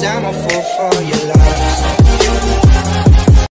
'cause I'm a fool for your love.